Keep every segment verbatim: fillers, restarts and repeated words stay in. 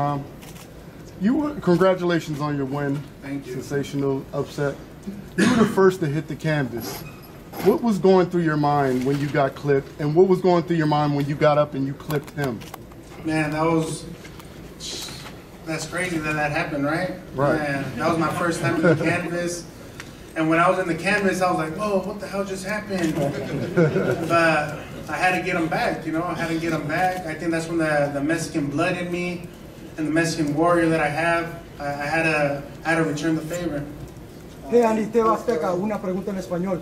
Tom, you were, congratulations on your win. Thank you. Sensational upset. You were the first to hit the canvas. What was going through your mind when you got clipped, and what was going through your mind when you got up and you clipped him? Man, that was, that's crazy that that happened, right? Right. Man, that was my first time in the canvas. And when I was in the canvas, I was like, whoa, what the hell just happened? But I had to get him back, you know? I had to get him back. I think that's when the, the Mexican blood in me and the Mexican warrior that I have, I, I, had, to, I had to return the favor. Hey, Anitte Vazquez, una pregunta en español.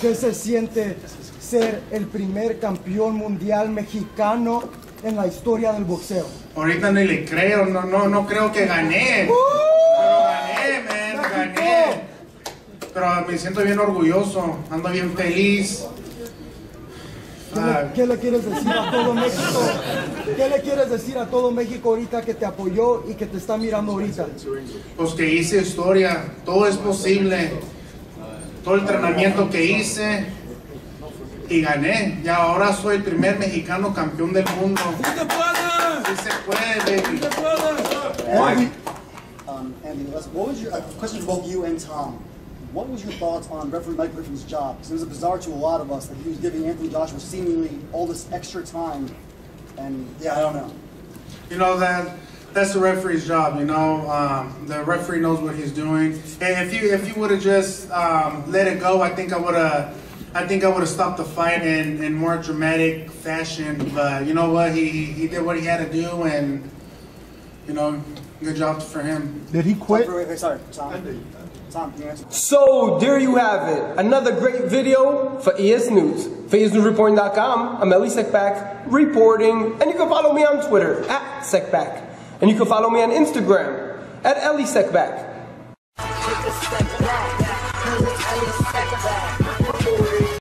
¿Qué se siente ser el primer campeón mundial mexicano en la historia del boxeo? Ahorita ni le creo, no, no, no creo que gané. ¡Uh! Pero gané, man, gané. Pero me siento bien orgulloso, ando bien feliz. ¿Qué le, ¿Qué le quieres decir a todo México? ¿Qué le quieres decir a todo México ahorita que te apoyó y que te está mirando ahorita? Pues que hice historia, todo es posible. Todo el entrenamiento que hice y gané. Y ahora soy el primer mexicano campeón del mundo. Sí se puede. Sí se puede. Um, Andy, what was your, a question for both you and Tom. What was your thoughts on referee Mike Griffin's job? Because it was bizarre to a lot of us that he was giving Anthony Joshua seemingly all this extra time. And yeah, I don't know. You know, that that's the referee's job. You know, um, the referee knows what he's doing. And if you if you would have just um, let it go, I think I would have I think I would have stopped the fight in in more dramatic fashion. But you know what, he he did what he had to do, and you know, good job for him. Did he quit? Wait, wait, wait, sorry, Tom. So there you have it, another great video for E S News. For E S News Reporting dot com, I'm Elie Seckbach reporting, and you can follow me on Twitter at Seckbach, and you can follow me on Instagram at Elie Seckbach.